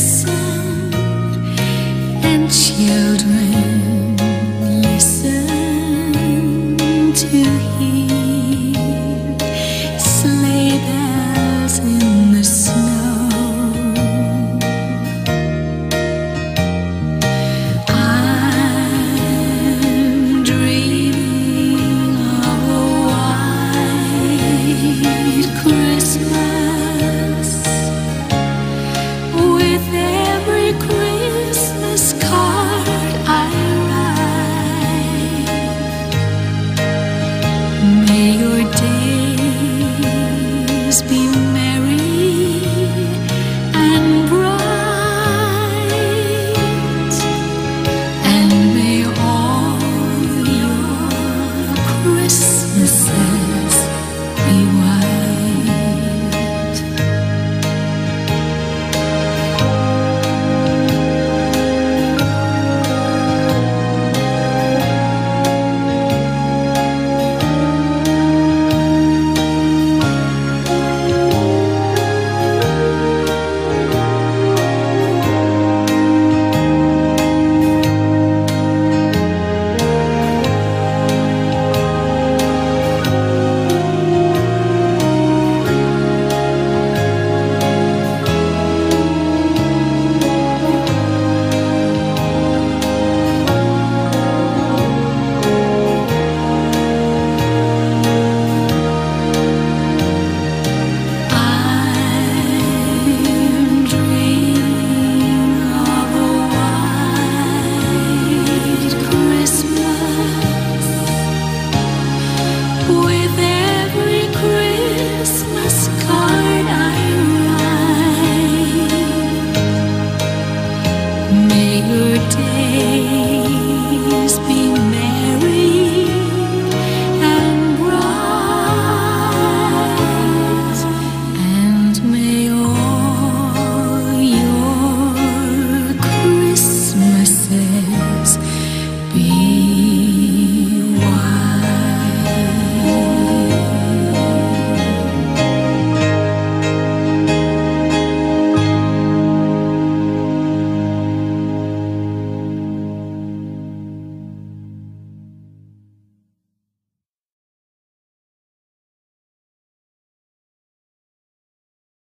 Listen, and children, listen to hear sleigh bells in the snow. I'm dreaming of a white Christmas, with every Christmas card I write. May your days be merry and bright, and may all your Christmases be white. May your day